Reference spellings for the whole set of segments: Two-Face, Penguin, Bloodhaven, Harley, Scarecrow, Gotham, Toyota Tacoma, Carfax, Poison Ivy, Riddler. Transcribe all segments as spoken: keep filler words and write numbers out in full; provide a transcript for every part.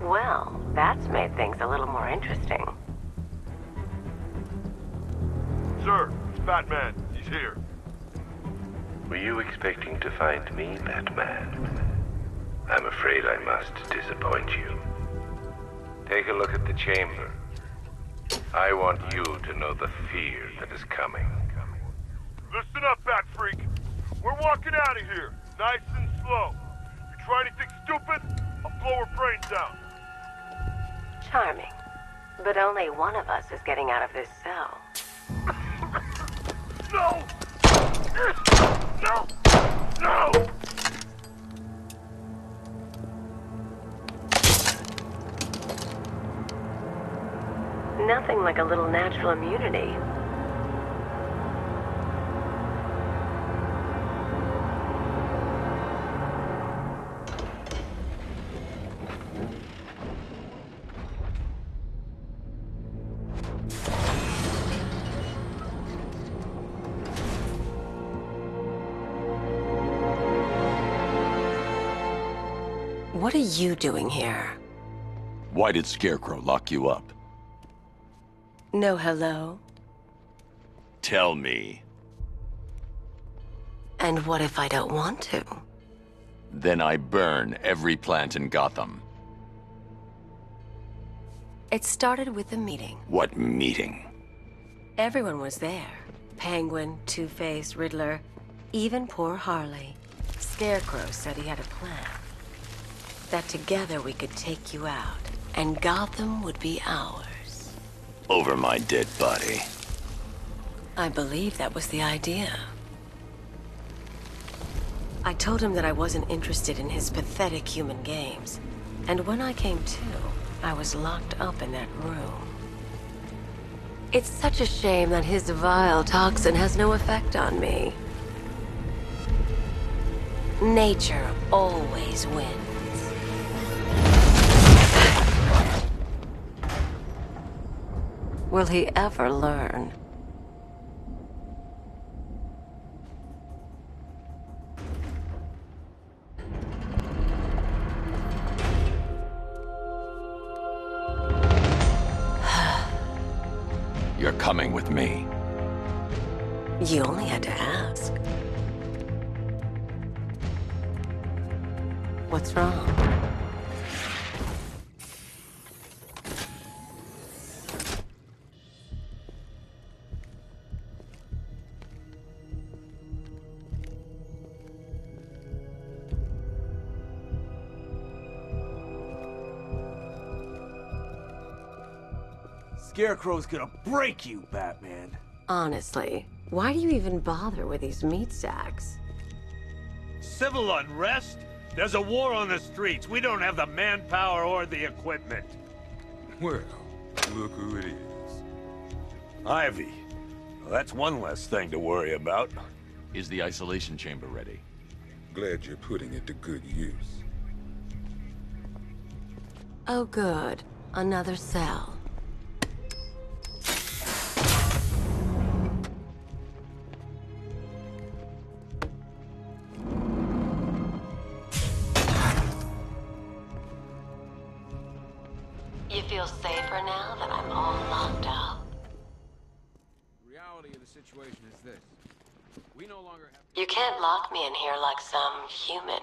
Well, that's made things a little more interesting. Sir, it's Batman. He's here. Were you expecting to find me, Batman? I'm afraid I must disappoint you. Take a look at the chamber. I want you to know the fear that is coming. Listen up, Bat Freak. We're walking out of here, nice and slow. You try anything stupid, I'll blow her brains out. Charming. But only one of us is getting out of this cell. No! No! No! Nothing like a little natural immunity. What are you doing here? Why did Scarecrow lock you up? No hello. Tell me. And what if I don't want to? Then I burn every plant in Gotham. It started with a meeting. What meeting? Everyone was there. Penguin, Two-Face, Riddler, even poor Harley. Scarecrow said he had a plan. That together we could take you out, and Gotham would be ours. Over my dead body. I believe that was the idea. I told him that I wasn't interested in his pathetic human games. And when I came to, I was locked up in that room. It's such a shame that his vile toxin has no effect on me. Nature always wins. Will he ever learn? You're coming with me. You only had to ask. What's wrong? Scarecrow's gonna break you, Batman. Honestly, why do you even bother with these meat sacks? Civil unrest? There's a war on the streets. We don't have the manpower or the equipment. Well, look who it is. Ivy. Well, that's one less thing to worry about. Is the isolation chamber ready? Glad you're putting it to good use. Oh, good. Another cell. You feel safer now that I'm all locked up? The reality of the situation is this. We no longer have... You can't lock me in here like some human.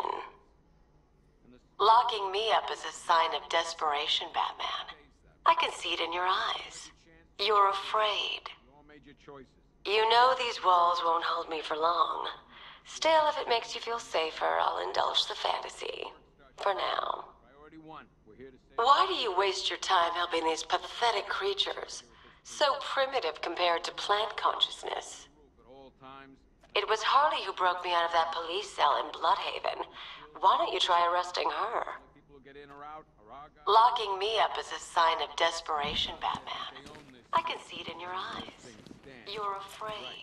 Locking me up is a sign of desperation, Batman. I can see it in your eyes. You're afraid. You know these walls won't hold me for long. Still, if it makes you feel safer, I'll indulge the fantasy. For now. Why do you waste your time helping these pathetic creatures, so primitive compared to plant consciousness? It was Harley who broke me out of that police cell in Bloodhaven. Why don't you try arresting her? Locking me up is a sign of desperation, Batman. I can see it in your eyes. You're afraid.